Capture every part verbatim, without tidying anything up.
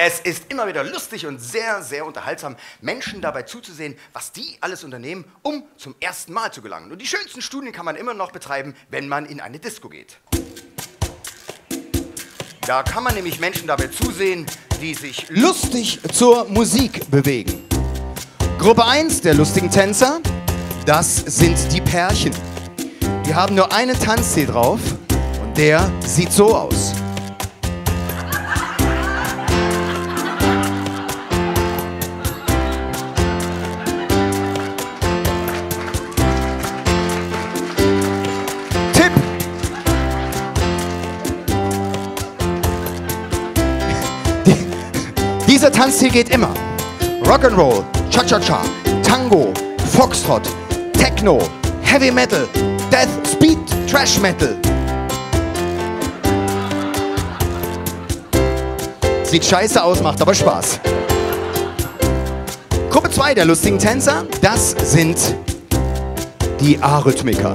Es ist immer wieder lustig und sehr, sehr unterhaltsam, Menschen dabei zuzusehen, was die alles unternehmen, um zum ersten Mal zu gelangen. Und die schönsten Studien kann man immer noch betreiben, wenn man in eine Disco geht. Da kann man nämlich Menschen dabei zusehen, die sich lustig zur Musik bewegen. Gruppe eins der lustigen Tänzer, das sind die Pärchen. Die haben nur einen Tanzsee drauf und der sieht so aus. Dieser Tanzstil geht immer. Rock'n'Roll, Cha-Cha-Cha, Tango, Foxtrot, Techno, Heavy Metal, Death, Speed, Trash Metal. Sieht scheiße aus, macht aber Spaß. Gruppe zwei der lustigen Tänzer, das sind die Arrhythmiker.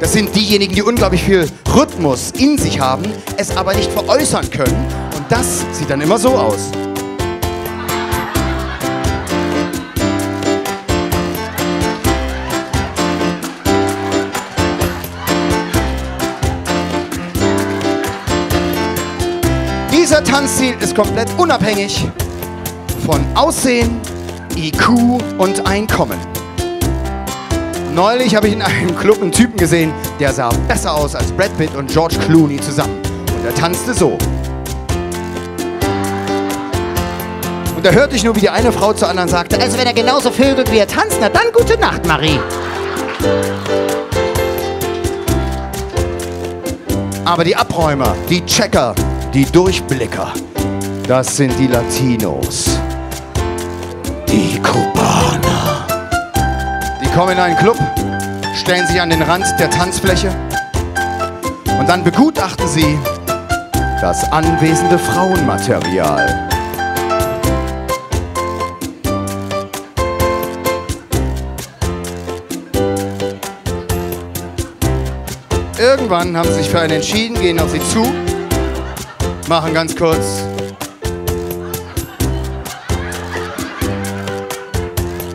Das sind diejenigen, die unglaublich viel Rhythmus in sich haben, es aber nicht veräußern können. Und das sieht dann immer so aus. Dieser Tanzstil ist komplett unabhängig von Aussehen, I Q und Einkommen. Neulich habe ich in einem Club einen Typen gesehen, der sah besser aus als Brad Pitt und George Clooney zusammen. Und er tanzte so. Und da hörte ich nur, wie die eine Frau zur anderen sagte, also wenn er genauso vögelt wie er tanzt, na dann gute Nacht, Marie. Aber die Abräumer, die Checker, die Durchblicker, das sind die Latinos, die Kubaner. Die kommen in einen Club, stellen sich an den Rand der Tanzfläche und dann begutachten sie das anwesende Frauenmaterial. Irgendwann haben sie sich für einen entschieden, gehen auf sie zu, machen ganz kurz.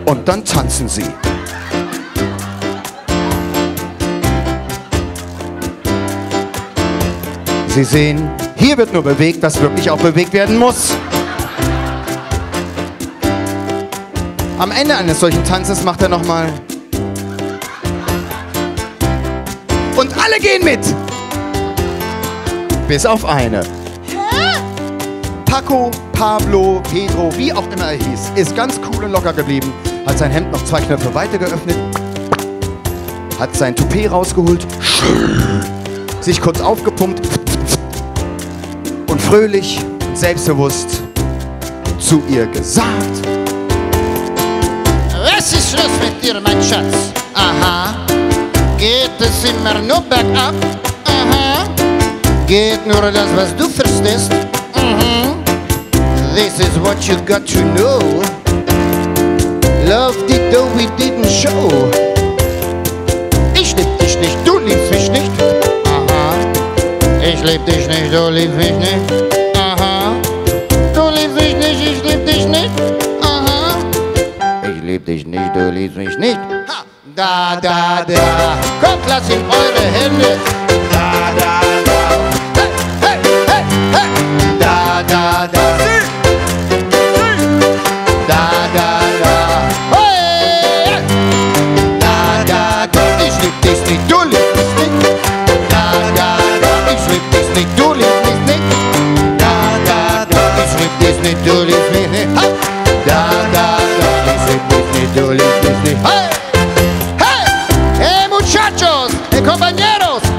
Und dann tanzen sie. Sie sehen, hier wird nur bewegt, was wirklich auch bewegt werden muss. Am Ende eines solchen Tanzes macht er nochmal. Und alle gehen mit! Bis auf eine. Paco, Pablo, Pedro, wie auch immer er hieß, ist ganz cool und locker geblieben, hat sein Hemd noch zwei Knöpfe weiter geöffnet, hat sein Toupet rausgeholt, sich kurz aufgepumpt und fröhlich und selbstbewusst zu ihr gesagt. Was ist los mit dir, mein Schatz? Aha. Geht es immer nur bergab? Aha. Geht nur das, was du verstehst? This is what you got to know. Love did though we didn't show. Ich lieb dich nicht, du liebst mich nicht. Aha. Ich lieb dich nicht, du liebst mich nicht. Aha. Du liebst mich nicht, ich lieb dich nicht. Aha. Ich lieb dich nicht, du liebst mich nicht. Ha. Da, da, da. Kommt, lass ihm eure Hände. Da, da, da. Hey, hey, hey, hey. Da, da, da.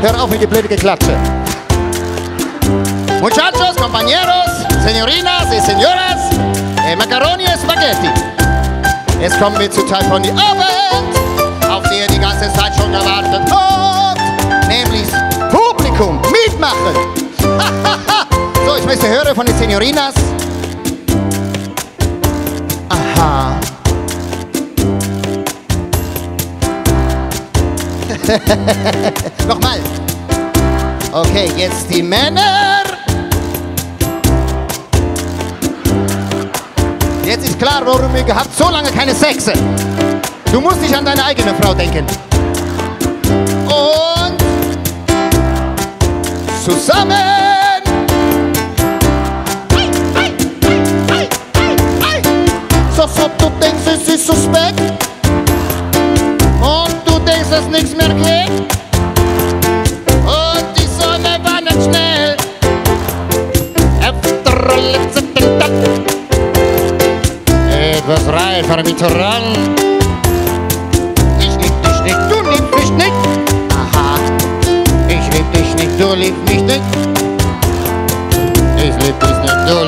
Hör auf mit die blöde Geklatsche. Muchachos, compañeros, señorinas y señoras, eh, Macaroni und Spaghetti. Es kommt mir zuteil von der Arbeit, auf der die ganze Zeit schon gewartet hat, nämlich Publikum mitmachen. So, ich möchte hören von den Señorinas. Aha. Nochmal. Okay, jetzt die Männer. Jetzt ist klar, warum ihr gehabt so lange keine Sexe. Du musst nicht an deine eigene Frau denken. Und zusammen. Ei, ei, ei, ei, ei, ei. So, so, du denkst, es ist suspekt. Und du denkst, dass nichts mehr geht. Und die Sonne war nicht schnell. After letzte etwas reifer mit ran. Du liebst mich nicht, ich lieb dich nicht, du liebst mich nicht, ich lieb dich nicht, du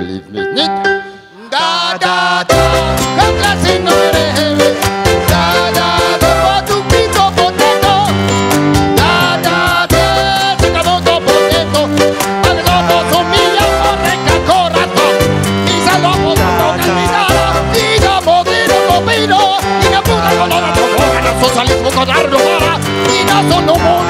liebst mich nicht. Da, da, da, komm, lass in eure Hände. Da, da, da, du bist so potato. Da, da, da, du bist so potato. Alle lobos und mia, und reca corazón. Isa lobos, toca pisara, isa modelo, copino, y la puta colora, toca, no socialismo, codardo. Son no more.